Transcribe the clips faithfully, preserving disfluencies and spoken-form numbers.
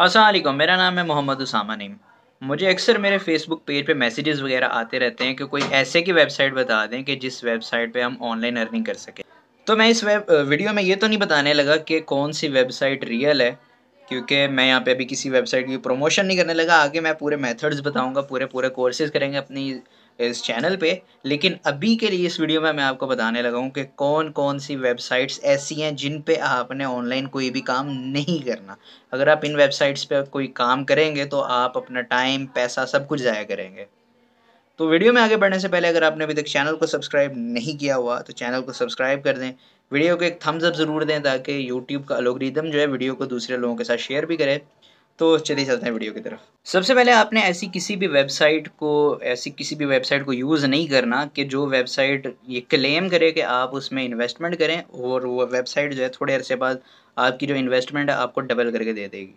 अस्सलाम वालेकुम, मेरा नाम है मोहम्मद उसामा नीम। मुझे अक्सर मेरे फेसबुक पेज पे मैसेजेस वगैरह आते रहते हैं कि कोई ऐसे की वेबसाइट बता दें कि जिस वेबसाइट पे हम ऑनलाइन अर्निंग कर सकें। तो मैं इस वेब वीडियो में ये तो नहीं बताने लगा कि कौन सी वेबसाइट रियल है, क्योंकि मैं यहाँ पे अभी किसी वेबसाइट की प्रमोशन नहीं करने लगा। आगे मैं पूरे मेथड्स बताऊँगा, पूरे पूरे कोर्सेज़ करेंगे अपनी इस चैनल पे। लेकिन अभी के लिए इस वीडियो में मैं आपको बताने लगा हूँ कि कौन कौन सी वेबसाइट्स ऐसी हैं जिन पे आपने ऑनलाइन कोई भी काम नहीं करना। अगर आप इन वेबसाइट्स पे कोई काम करेंगे तो आप अपना टाइम, पैसा सब कुछ ज़ाया करेंगे। तो वीडियो में आगे बढ़ने से पहले अगर आपने अभी तक चैनल को सब्सक्राइब नहीं किया हुआ तो चैनल को सब्सक्राइब कर दें, वीडियो को एक थम्स अप ज़रूर दें ताकि यूट्यूब का एल्गोरिथम जो है वीडियो को दूसरे लोगों के साथ शेयर भी करे। तो चलिए चलते हैं वीडियो की तरफ। सबसे पहले आपने ऐसी किसी भी वेबसाइट को ऐसी किसी भी वेबसाइट को यूज़ नहीं करना कि जो वेबसाइट ये क्लेम करे कि आप उसमें इन्वेस्टमेंट करें और वो वेबसाइट जो है थोड़े अरसे बाद आपकी जो इन्वेस्टमेंट है आपको डबल करके दे देगी।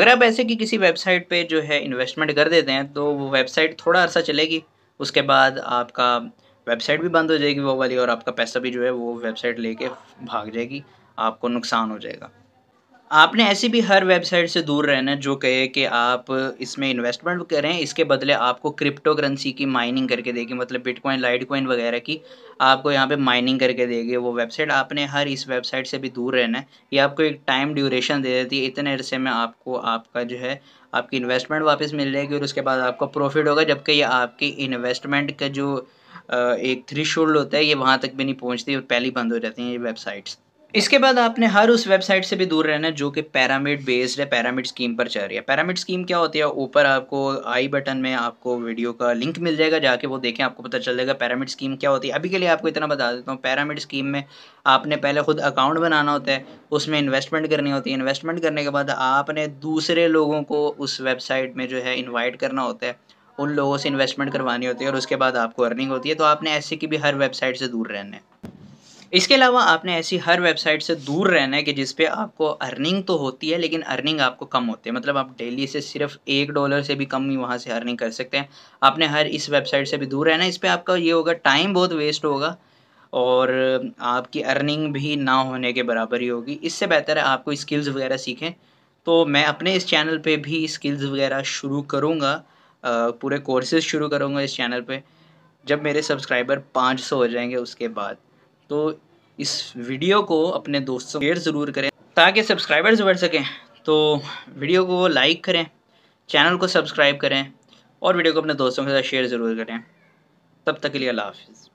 अगर आप ऐसे कि किसी वेबसाइट पे जो है इन्वेस्टमेंट कर देते हैं तो वो वेबसाइट थोड़ा अरसा चलेगी, उसके बाद आपका वेबसाइट भी बंद हो जाएगी वो वाली, और आपका पैसा भी जो है वो वेबसाइट लेके भाग जाएगी, आपको नुकसान हो जाएगा। आपने ऐसी भी हर वेबसाइट से दूर रहना जो कहे कि आप इसमें इन्वेस्टमेंट करें, इसके बदले आपको क्रिप्टो करेंसी की माइनिंग करके देगी, मतलब बिटकॉइन, लाइटकॉइन वगैरह की आपको यहाँ पे माइनिंग करके देगी वो वेबसाइट। आपने हर इस वेबसाइट से भी दूर रहना है। ये आपको एक टाइम ड्यूरेशन दे देती है, इतने अरसे में आपको आपका जो है आपकी इन्वेस्टमेंट वापस मिल जाएगी और उसके बाद आपका प्रॉफिट होगा। जबकि ये आपकी इन्वेस्टमेंट का जो एक थ्रेशोल्ड होता है ये वहाँ तक भी नहीं पहुँचती और पहले बंद हो जाती हैं ये वेबसाइट्स। इसके बाद आपने हर उस वेबसाइट से भी दूर रहना है जो कि पैरामिड बेस्ड है, पैरामिड स्कीम पर चल रही है। पैरामिड स्कीम क्या होती है? ऊपर आपको आई बटन में आपको वीडियो का लिंक मिल जाएगा, जाके वो देखें, आपको पता चल जाएगा पैरामिड स्कीम क्या होती है। अभी के लिए आपको इतना बता देता हूँ, पैरामिड स्कीम में आपने पहले खुद अकाउंट बनाना होता है, उसमें इन्वेस्टमेंट करनी होती है। इन्वेस्टमेंट करने के बाद आपने दूसरे लोगों को उस वेबसाइट में जो है इन्वाइट करना होता है, उन लोगों से इन्वेस्टमेंट करवानी होती है और उसके बाद आपको अर्निंग होती है। तो आपने ऐसे की भी हर वेबसाइट से दूर रहना है। इसके अलावा आपने ऐसी हर वेबसाइट से दूर रहना है कि जिस पे आपको अर्निंग तो होती है लेकिन अर्निंग आपको कम होती है, मतलब आप डेली से सिर्फ एक डॉलर से भी कम ही वहाँ से अर्निंग कर सकते हैं। आपने हर इस वेबसाइट से भी दूर रहना है। इस पे आपका ये होगा टाइम बहुत वेस्ट होगा और आपकी अर्निंग भी ना होने के बराबर ही होगी। इससे बेहतर है आपको स्किल्स वगैरह सीखें। तो मैं अपने इस चैनल पर भी स्किल्स वगैरह शुरू करूँगा, पूरे कोर्सेज़ शुरू करूँगा इस चैनल पर जब मेरे सब्सक्राइबर पाँच सौ हो जाएंगे। उसके बाद तो इस वीडियो को अपने दोस्तों शेयर ज़रूर करें ताकि सब्सक्राइबर्स बढ़ सकें। तो वीडियो को लाइक करें, चैनल को सब्सक्राइब करें और वीडियो को अपने दोस्तों के साथ शेयर ज़रूर करें। तब तक के लिए अल्लाह हाफिज़।